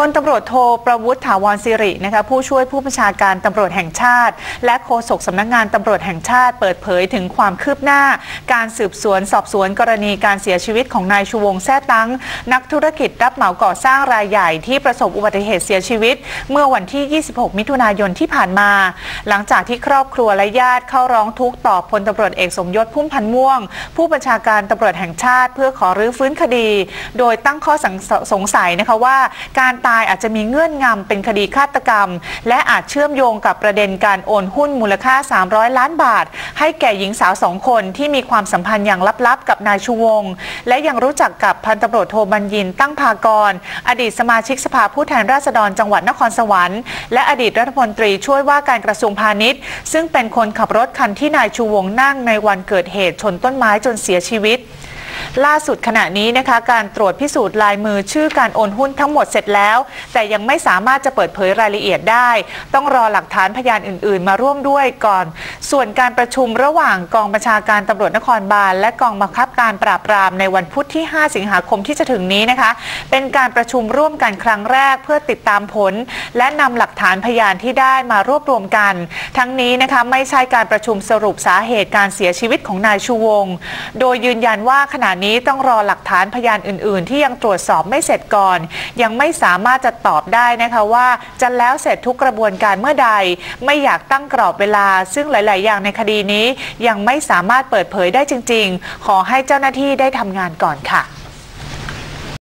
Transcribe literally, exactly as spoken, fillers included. พลตำรวจโทประวุฒิถาวรสิรินะคะผู้ช่วยผู้บัญชาการตำรวจแห่งชาติและโฆษกสำนักงานตำรวจแห่งชาติเปิดเผยถึงความคืบหน้าการสืบสวนสอบสวนกรณีการเสียชีวิตของนายชูวงแซ่ตั้งนักธุรกิจรับเหมาก่อสร้างรายใหญ่ที่ประสบอุบัติเหตุเสียชีวิตเมื่อวันที่ ยี่สิบหก มิถุนายนที่ผ่านมาหลังจากที่ครอบครัวและญาติเข้าร้องทุกข์ต่อพลตำรวจเอกสมยศพุ่มพันธุ์ม่วงผู้บัญชาการตำรวจแห่งชาติเพื่อขอรื้อฟื้นคดีโดยตั้งข้อสงสัยนะคะว่าการตายอาจจะมีเงื่อนงำเป็นคดีฆาตกรรมและอาจเชื่อมโยงกับประเด็นการโอนหุ้นมูลค่าสามร้อยล้านบาทให้แก่หญิงสาวสองคนที่มีความสัมพันธ์อย่างลับๆกับนายชูวงและยังรู้จักกับพันตำรวจโทบัญญินตั้งภากรอดีตสมาชิกสภาผู้แทนราษฎรจังหวัดนครสวรรค์และอดีตรัฐมนตรีช่วยว่าการกระทรวงพาณิชย์ซึ่งเป็นคนขับรถคันที่นายชูวงนั่งในวันเกิดเหตุชนต้นไม้จนเสียชีวิตล่าสุดขณะนี้นะคะการตรวจพิสูจน์ลายมือชื่อการโอนหุ้นทั้งหมดเสร็จแล้วแต่ยังไม่สามารถจะเปิดเผยรายละเอียดได้ต้องรอหลักฐานพยานอื่นๆมาร่วมด้วยก่อนส่วนการประชุมระหว่างกองบัญชาการตำรวจนครบาลและกองบังคับการปราบปรามในวันพุธที่ห้าสิงหาคมที่จะถึงนี้นะคะเป็นการประชุมร่วมกันครั้งแรกเพื่อติดตามผลและนำหลักฐานพยานที่ได้มารวบรวมกันทั้งนี้นะคะไม่ใช่การประชุมสรุปสาเหตุการเสียชีวิตของนายชูวงโดยยืนยันว่าขณะนี้ต้องรอหลักฐานพยานอื่นๆที่ยังตรวจสอบไม่เสร็จก่อนยังไม่สามารถจะตอบได้นะคะว่าจะแล้วเสร็จทุกกระบวนการเมื่อใดไม่อยากตั้งกรอบเวลาซึ่งหลายๆอย่างในคดีนี้ยังไม่สามารถเปิดเผยได้จริงๆขอให้เจ้าหน้าที่ได้ทำงานก่อนค่ะ